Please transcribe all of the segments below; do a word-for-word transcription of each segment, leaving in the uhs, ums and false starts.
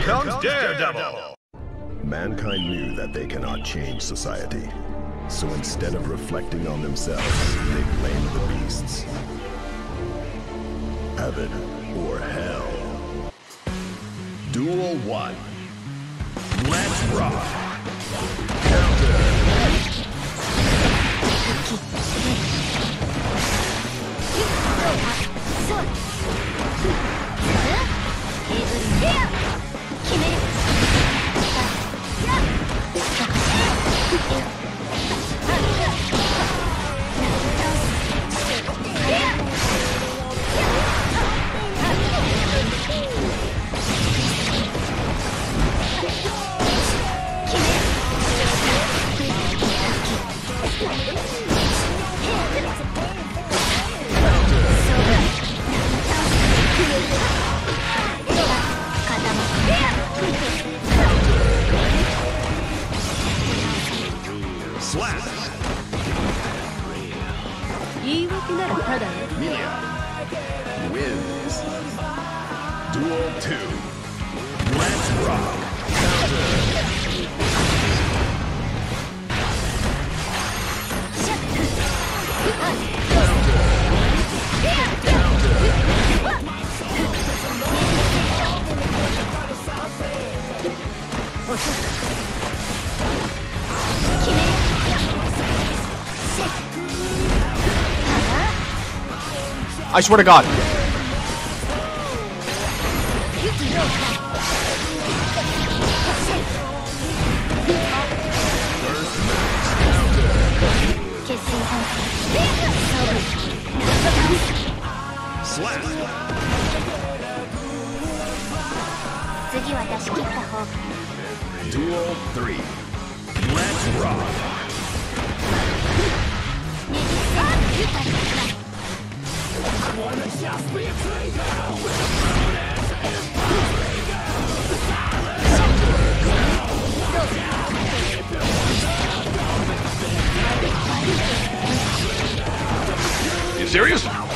comes Daredevil! Mankind knew that they cannot change society. So instead of reflecting on themselves, they blamed the beasts. Heaven or hell. Duel one. Let's rock! Counter! Slap! Millia wins. Duel two. Let's rock! Counter! Counter! Counter! I swear to God. Duel three. Let's rock. You serious? Stop!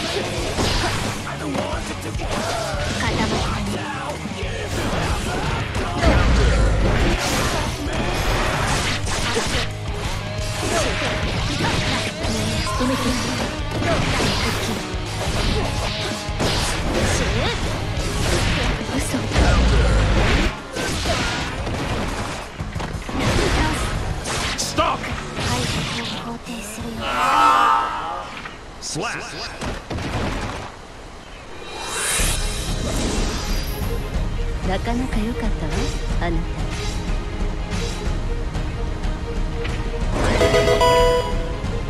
Slap!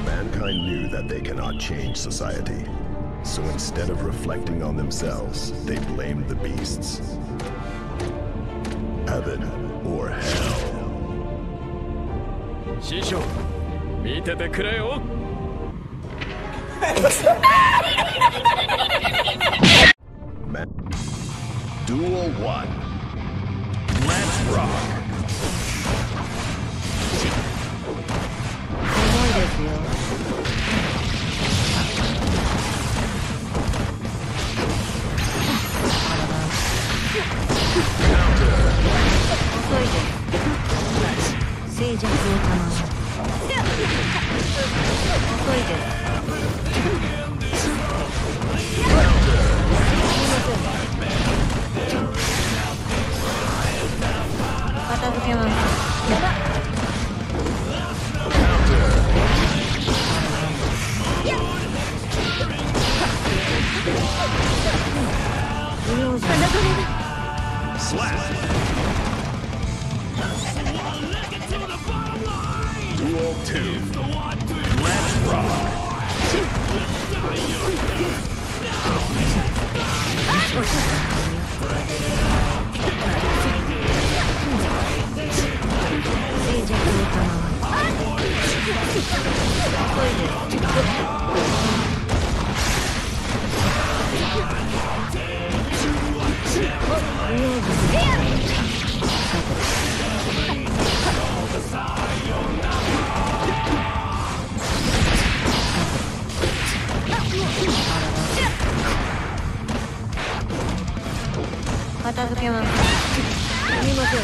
Mankind knew that they cannot change society. So instead of reflecting on themselves, they blamed the beasts. Heaven or hell. Shisho, look at me. Duel one. Let's rock. Let's rock! りません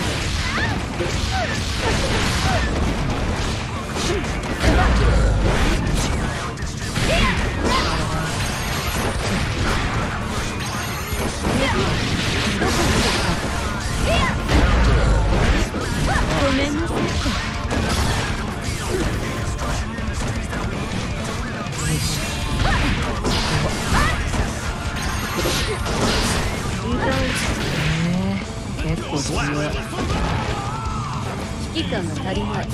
ごめんなさい。結構強い。危機感が足りない。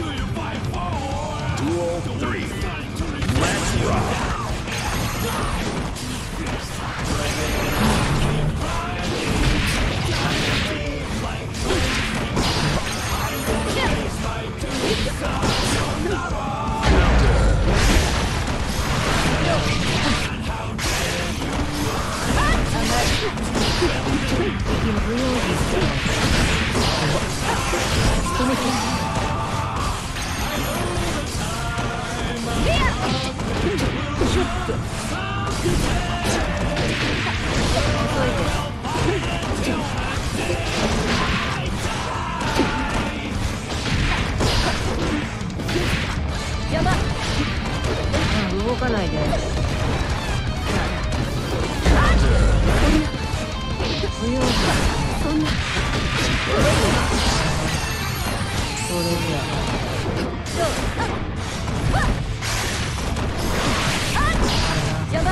動かないで。それじゃスラッ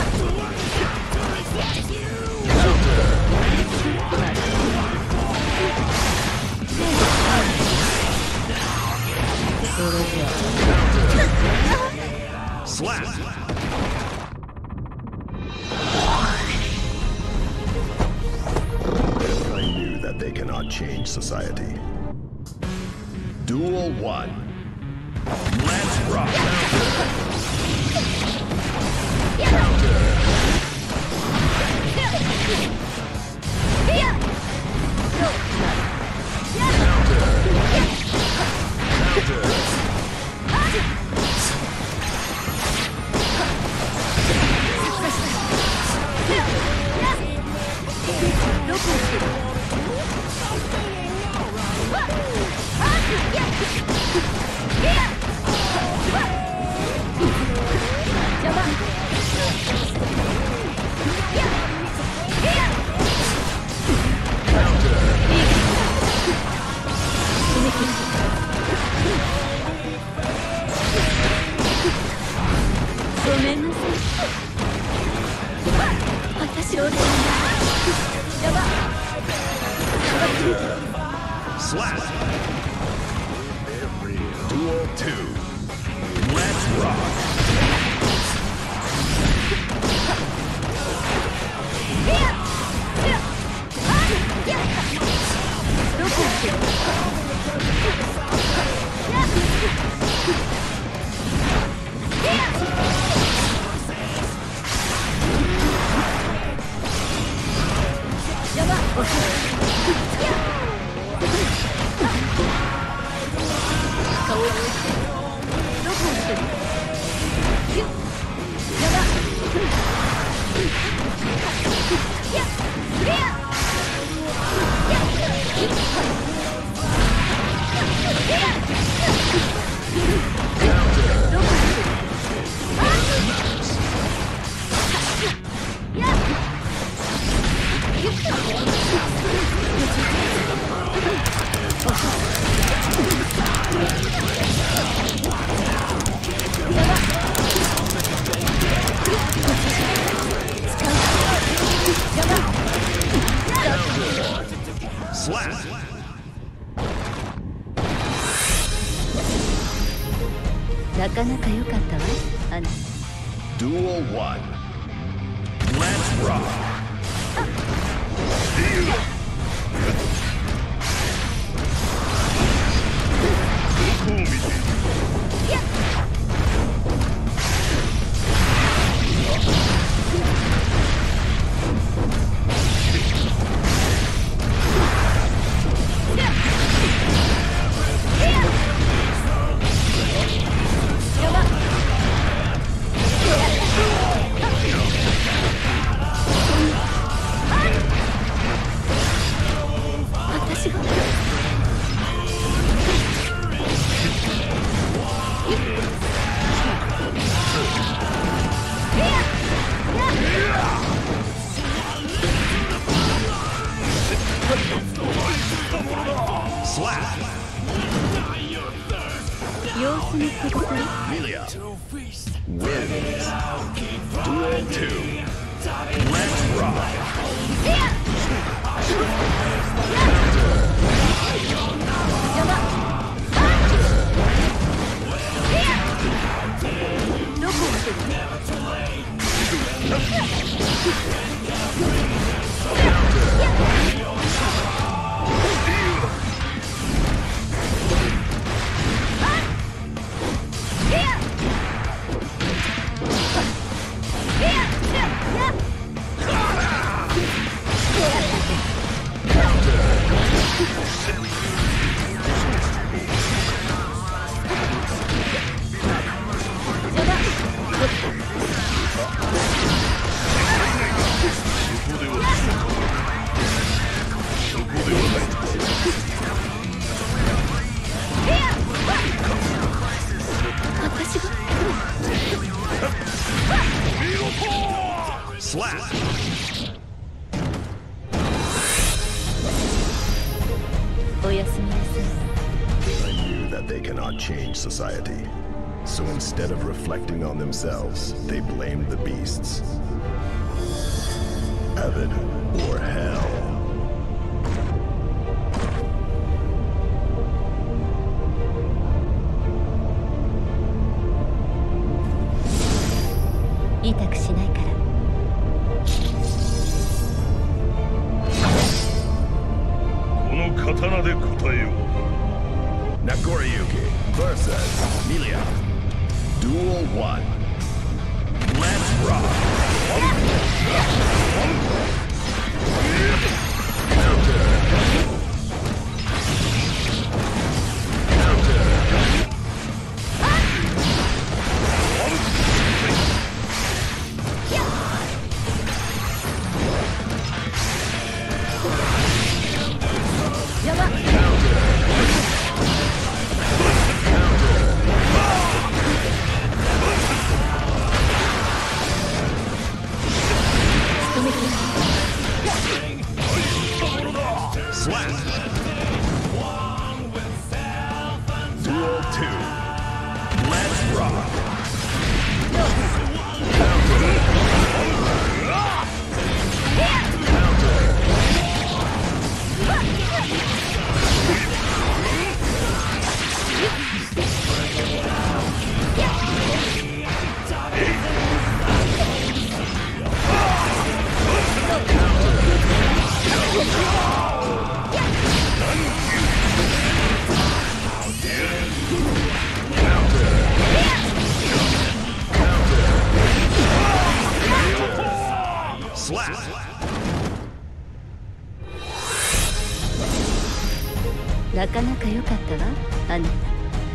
プThey cannot change society. Duel one. Let's rock. Counter. Slap. Duel two. Let's rock. Yeah.どこ行ってる？Oh, slap. Duel one. Let's rock. 様子見ってことね。どこを見てるの？Society. So instead of reflecting on themselves, they blamed the beasts. Heaven or hell.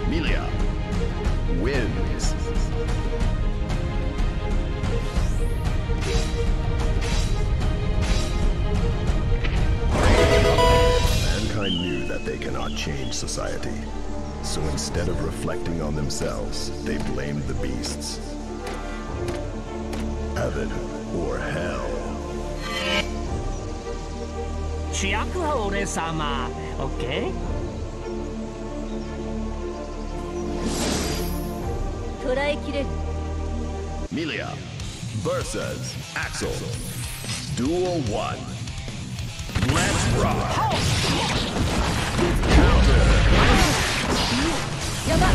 Millia wins. Mankind knew that they cannot change society. So instead of reflecting on themselves, they blamed the beasts. Heaven or hell. 主役は俺様。Okay? 捉えきれる。Millia versus Axl Duel One. Let's rock. Counter. やばい。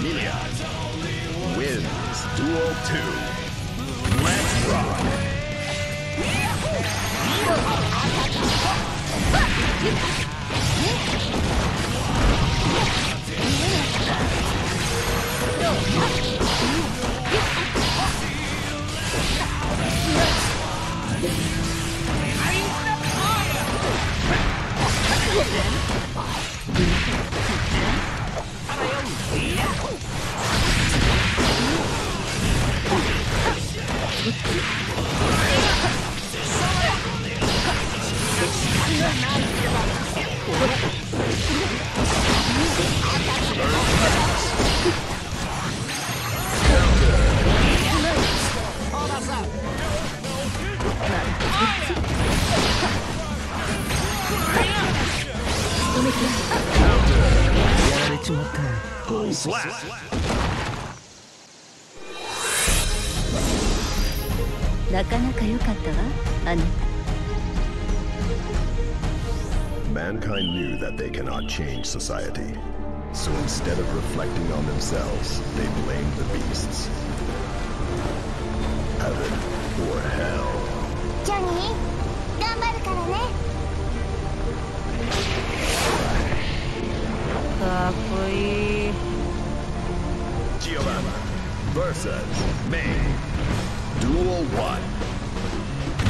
Millia wins Duel Two. Let's rock. なかなか良かったわ、あなた。Mankind knew that they cannot change society, so instead of reflecting on themselves, they blamed the beasts. Heaven or hell. Johnny, 頑張るからね。かっこいい。Giovanna versus May. Duel one.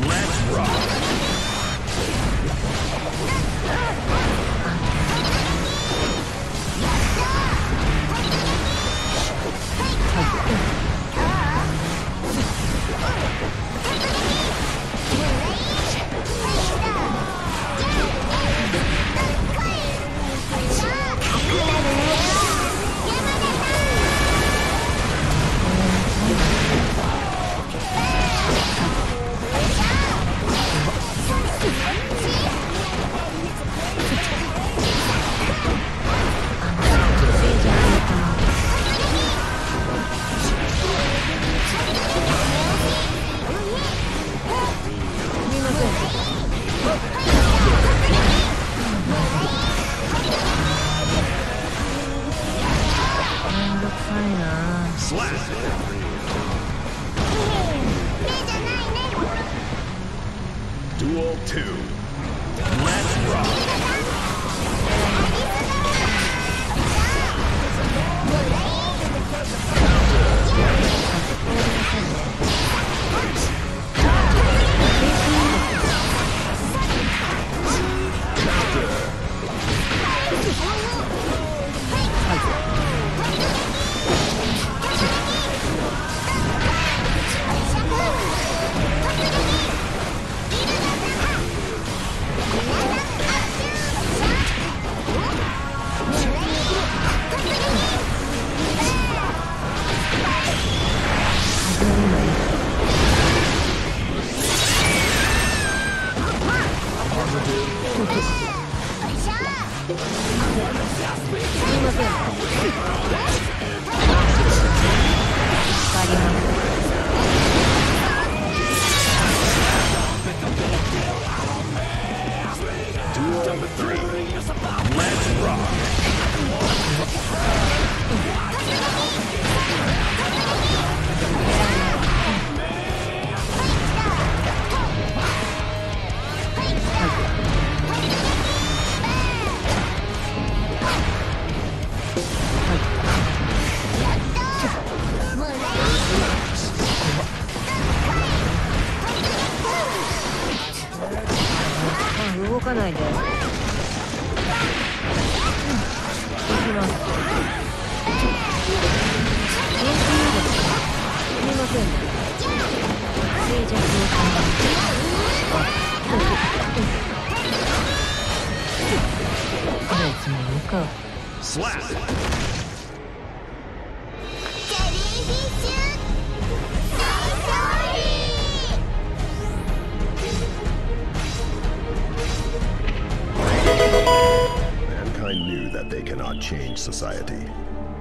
Let's rock.Society.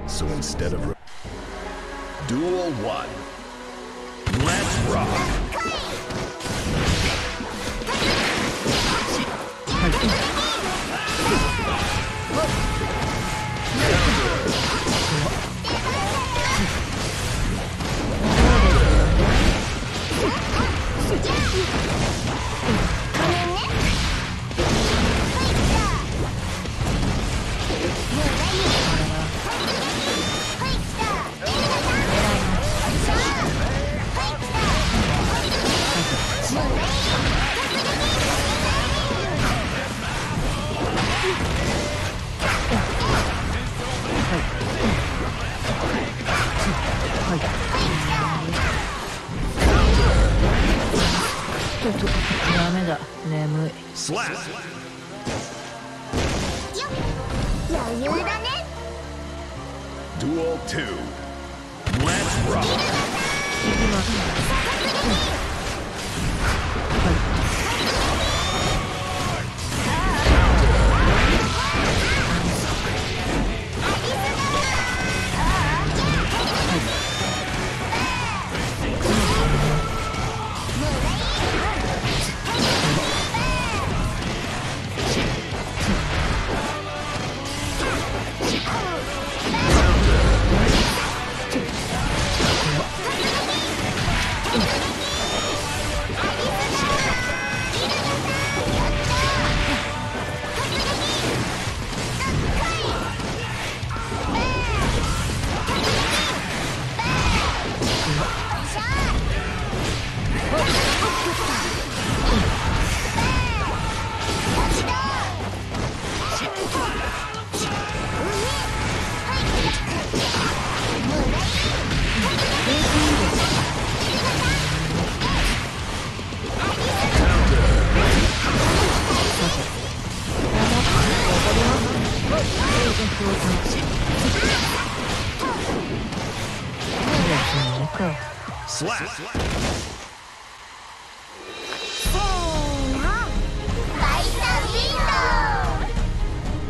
So instead of Duel one. Let's rock. ととダメだ、眠い。スラッ余裕だね。デュオツー、レッツロック。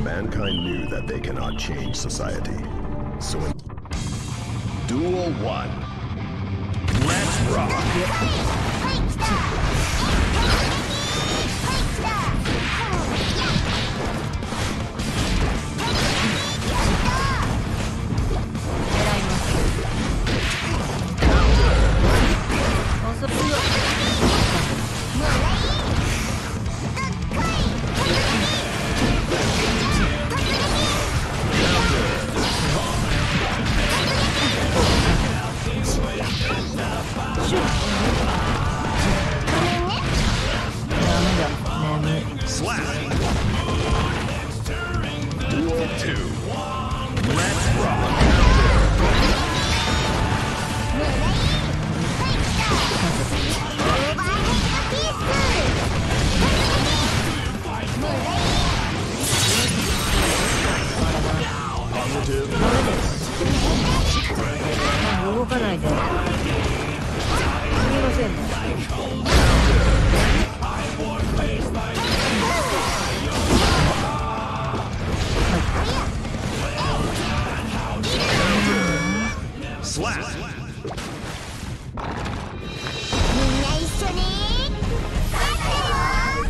Mankind knew that they cannot change society. So in Duel One, let's rock.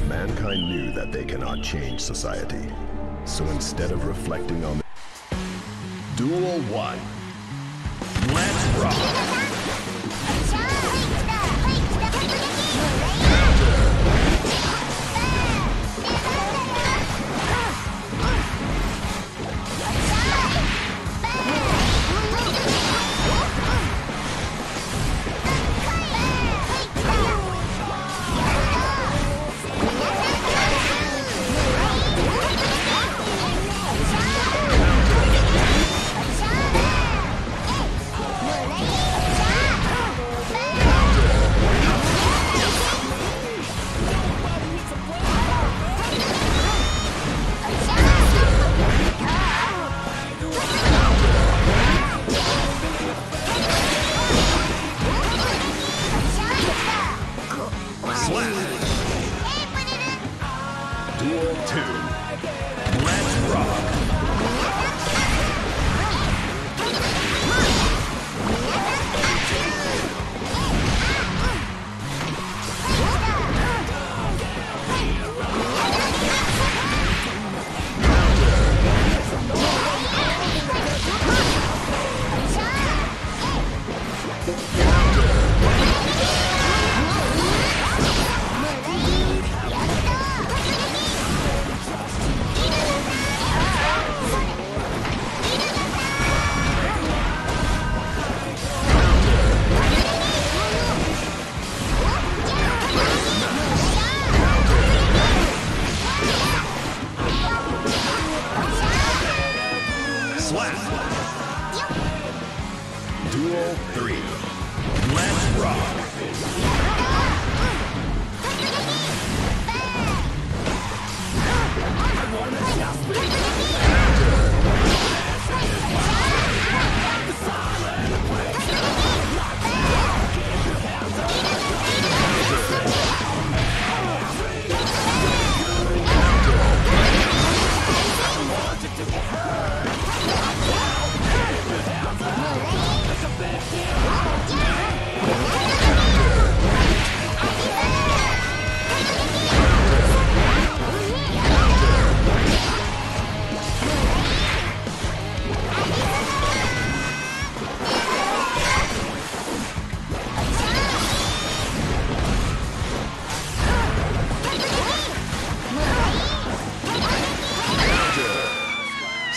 Mankind knew that they cannot change society. So instead of reflecting on the Duel One, let's rock.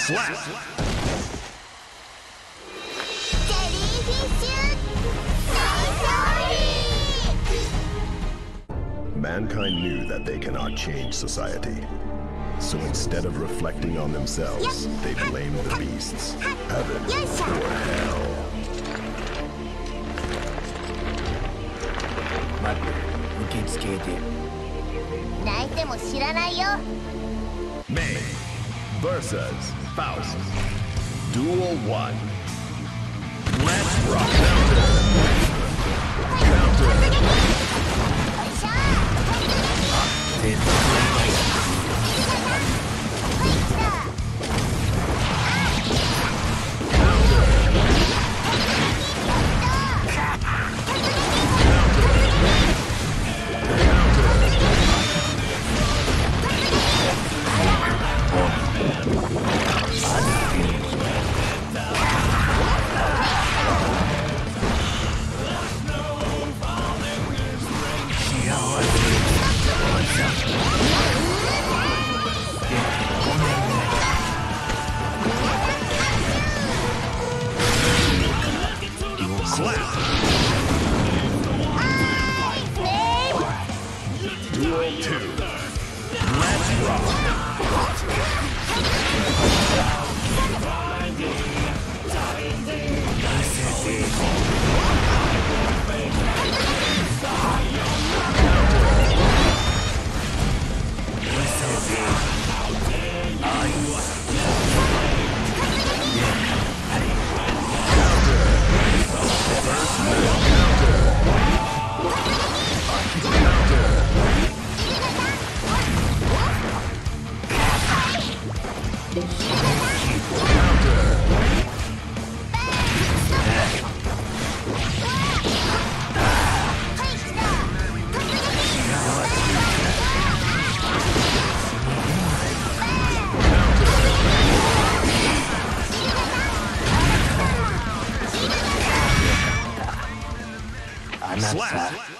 Slap! Mankind knew that they cannot change society. So instead of reflecting on themselves, they blamed the beasts, heaven or hell. 受付で泣いても知らないよ。May versus Faust Duel One. Let's rock. Counter.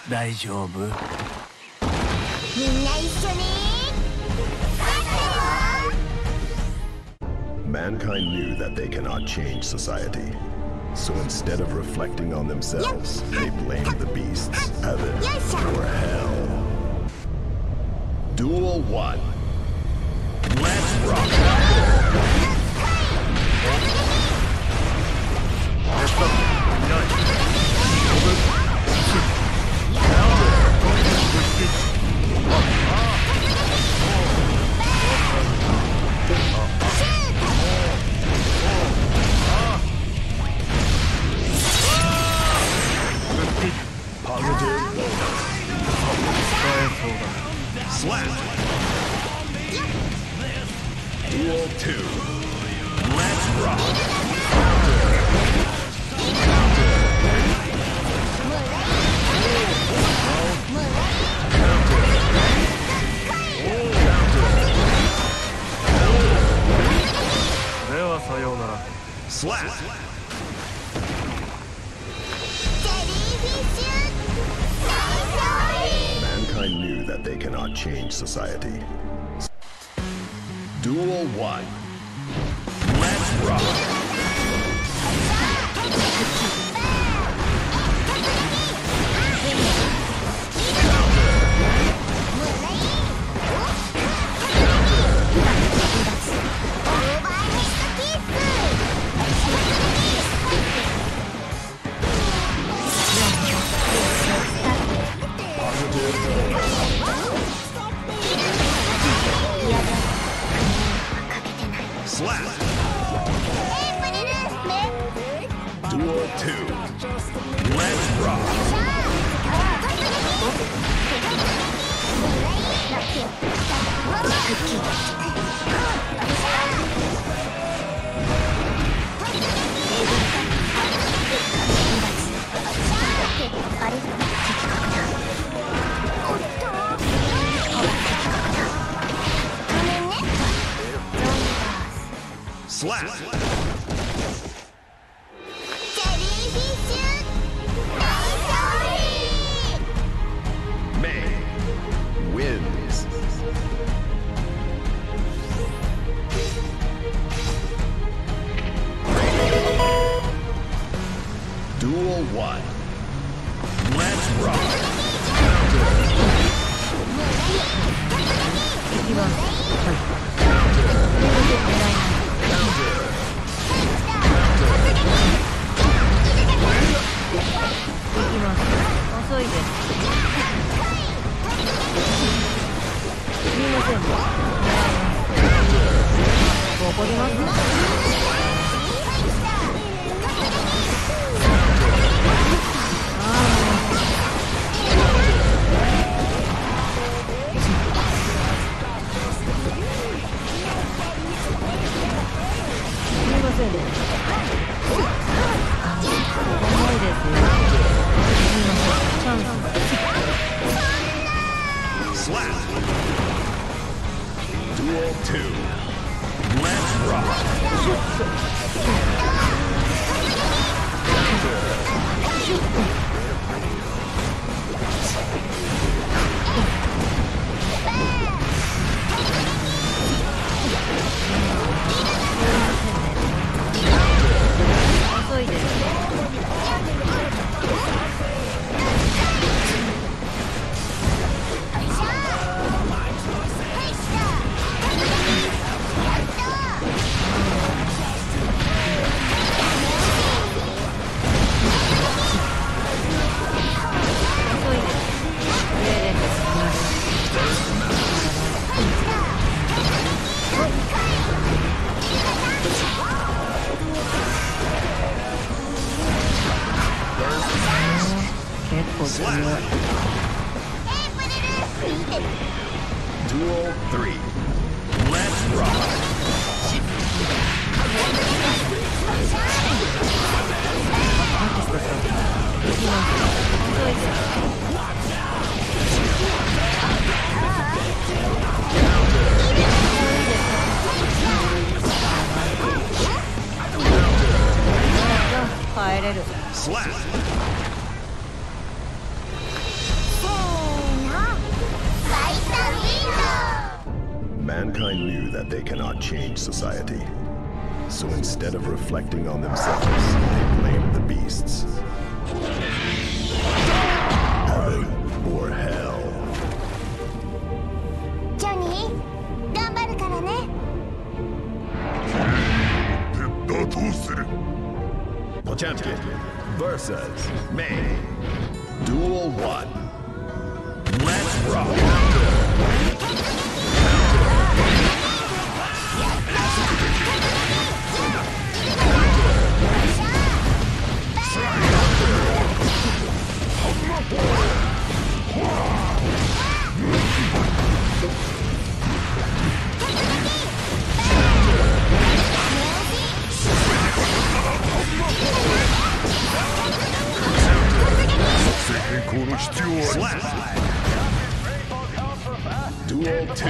大丈夫。みんな一緒に。Mankind knew that they cannot change society, so instead of reflecting on themselves, they blamed the beasts, heaven or hell. Duel One. Let's rock. Slap! Duel two. Let's rock! Slap! Mankind knew that they cannot change society. Duel One. Let's rock! Slap! Duel two. Let's rock! Slap! May wins. ここで待って。Let's rock. Duel three. Let's rock. Slap.Mankind knew that they cannot change society. So instead of reflecting on themselves, they blamed the beasts. Heaven or hell. Johnny, 頑張るからね。絶対どうする? Potemkin versus May. Duel one. Let's rock.Duel two.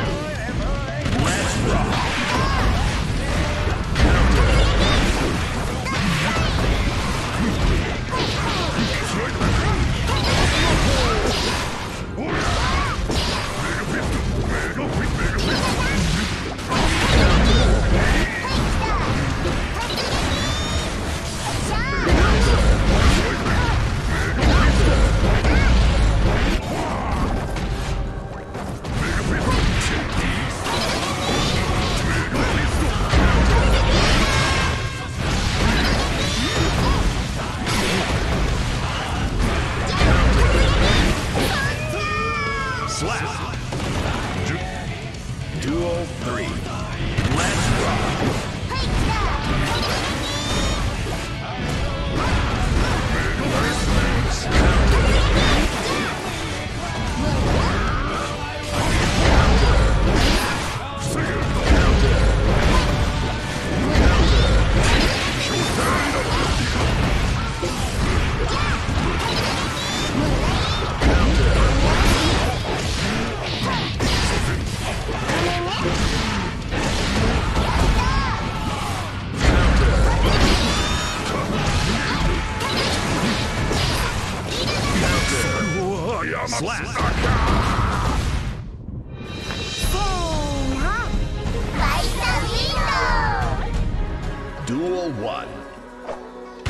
Let's rock.Duel one.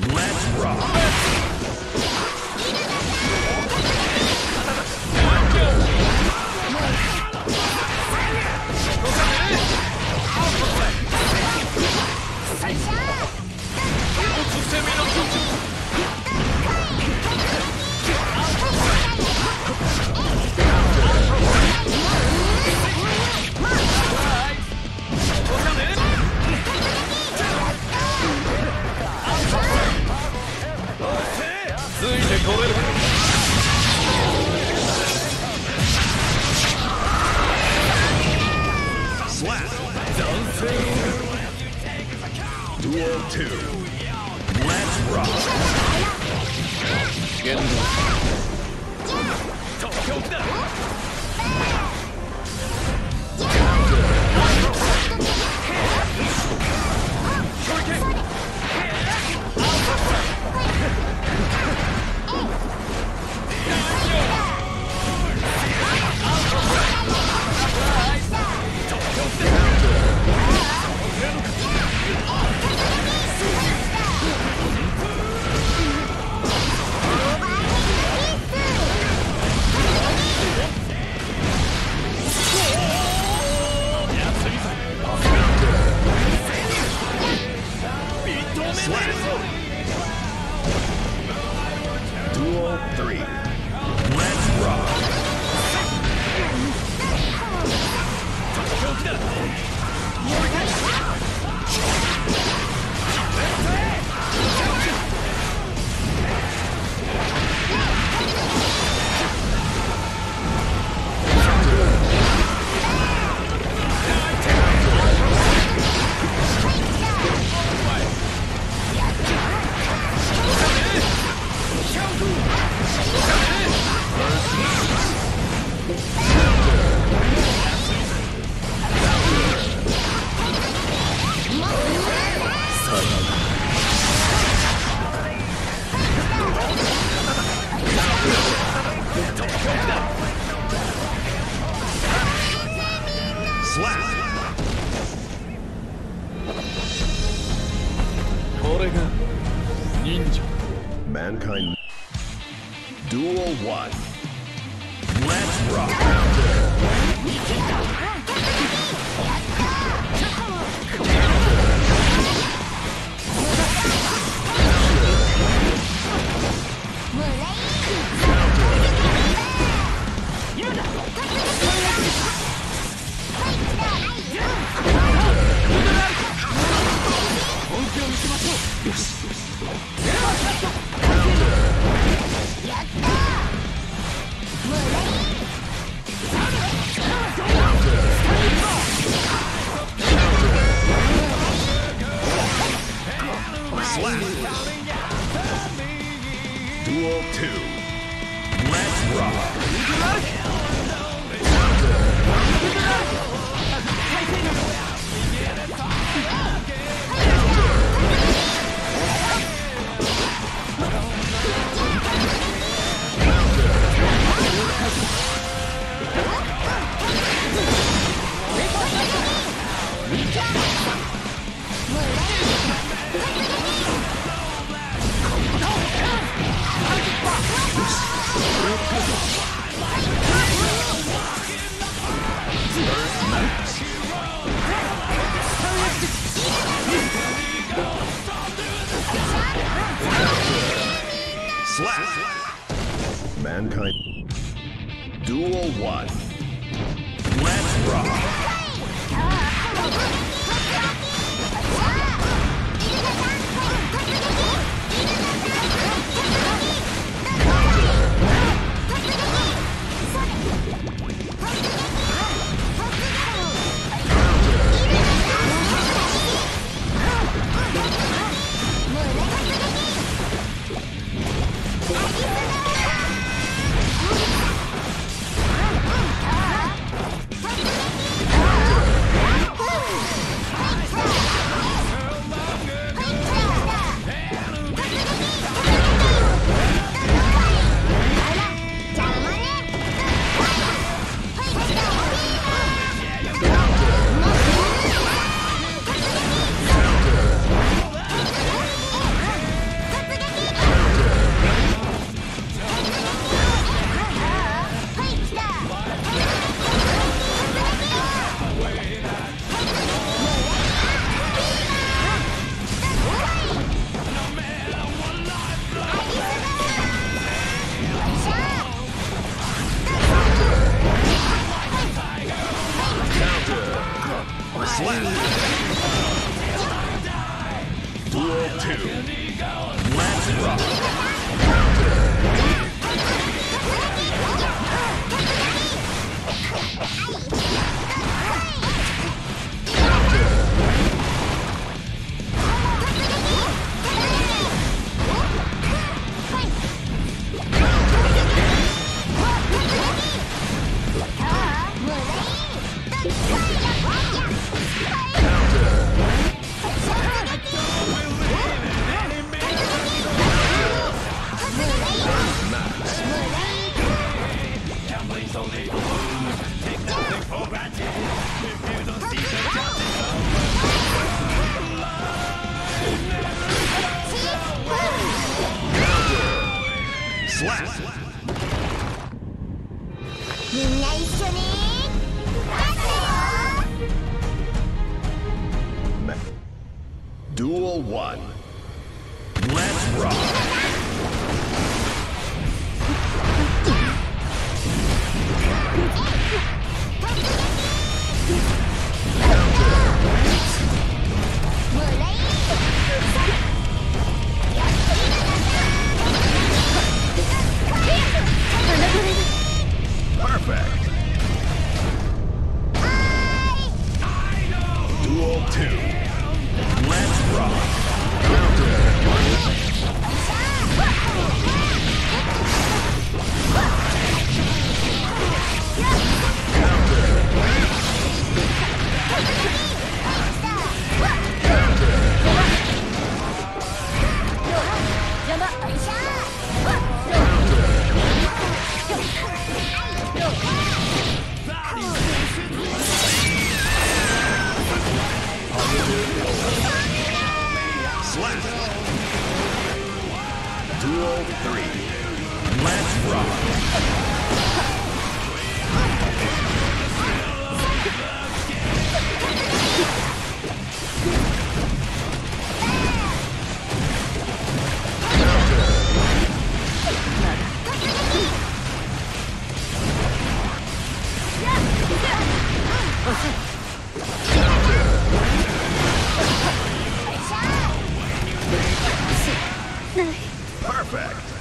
Let's rock. mankind. Duel one. Let's rock. Duel two. Let's rock. Slap. Mankind. Duel one. Let's Duel one. Let's rock. Duel Perfect.